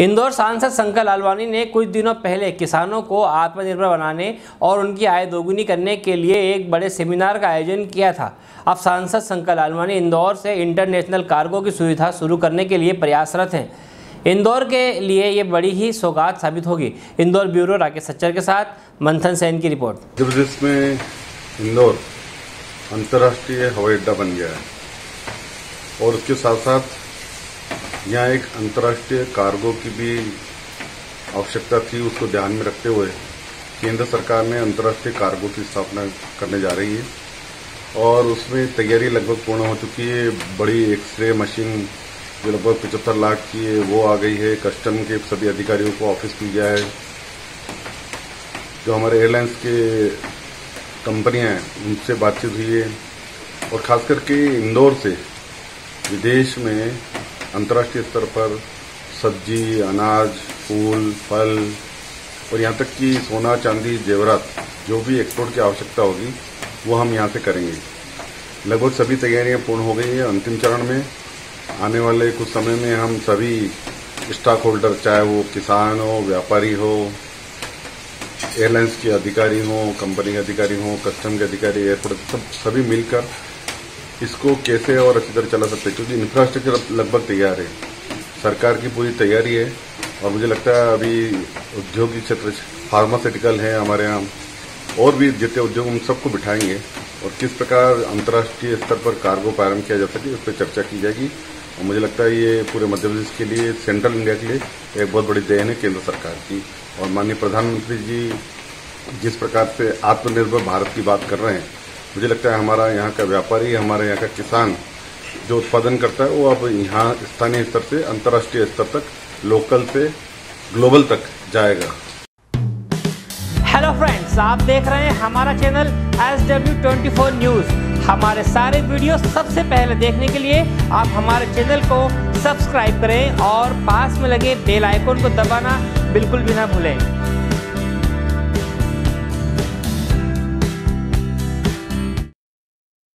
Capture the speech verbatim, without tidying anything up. इंदौर सांसद शंकर लालवानी ने कुछ दिनों पहले किसानों को आत्मनिर्भर बनाने और उनकी आय दोगुनी करने के लिए एक बड़े सेमिनार का आयोजन किया था। अब सांसद शंकर लालवानी इंदौर से इंटरनेशनल कार्गो की सुविधा शुरू करने के लिए प्रयासरत हैं। इंदौर के लिए ये बड़ी ही सौगात साबित होगी। इंदौर ब्यूरो राकेश सच्चर के साथ मंथन सेन की रिपोर्ट। मध्य प्रदेश में इंदौर अंतर्राष्ट्रीय हवाई अड्डा बन गया है और उसके साथ साथ यहाँ एक अंतर्राष्ट्रीय कार्गो की भी आवश्यकता थी। उसको ध्यान में रखते हुए केंद्र सरकार ने अंतर्राष्ट्रीय कार्गो की स्थापना करने जा रही है और उसमें तैयारी लगभग पूर्ण हो चुकी है। बड़ी एक्सरे मशीन जो लगभग पचहत्तर लाख की है वो आ गई है। कस्टम के सभी अधिकारियों को ऑफिस मिल गया है। जो हमारे एयरलाइंस के कंपनियाँ हैं उनसे बातचीत हुई है और ख़ास करके इंदौर से विदेश में अंतर्राष्ट्रीय स्तर पर सब्जी, अनाज, फूल, फल और यहाँ तक कि सोना, चांदी, जेवरात जो भी एक्सपोर्ट की आवश्यकता होगी वो हम यहाँ से करेंगे। लगभग सभी तैयारियाँ पूर्ण हो गई है। अंतिम चरण में आने वाले कुछ समय में हम सभी स्टॉक होल्डर, चाहे वो किसान हो, व्यापारी हो, एयरलाइंस के अधिकारी हों, कंपनी के अधिकारी हों, कस्टम के अधिकारी, एयरपोर्ट, सब सभी मिलकर इसको कैसे और अच्छी तरह चला सकते हैं, क्योंकि इंफ्रास्ट्रक्चर लगभग तैयार है। सरकार की पूरी तैयारी है और मुझे लगता है अभी औद्योगिक क्षेत्र, फार्मास्यूटिकल है हमारे यहाँ, और भी जितने उद्योग उन सबको बिठाएंगे और किस प्रकार अंतर्राष्ट्रीय स्तर पर कार्गो प्रारंभ किया जा सके उस पर चर्चा की जाएगी। और मुझे लगता है ये पूरे मध्य प्रदेश के लिए, सेंट्रल इंडिया के लिए एक बहुत बड़ी देन है केंद्र सरकार की। और माननीय प्रधानमंत्री जी जिस प्रकार से आत्मनिर्भर भारत की बात कर रहे हैं, मुझे लगता है हमारा यहाँ का व्यापारी, हमारे यहाँ का किसान जो उत्पादन करता है वो अब यहाँ स्थानीय स्तर से अंतर्राष्ट्रीय स्तर तक, लोकल से ग्लोबल तक जाएगा। हेलो फ्रेंड्स, आप देख रहे हैं हमारा चैनल एस डब्ल्यू चौबीस न्यूज। हमारे सारे वीडियो सबसे पहले देखने के लिए आप हमारे चैनल को सब्सक्राइब करें और पास में लगे बेल आइकन को दबाना बिल्कुल भी ना भूलें।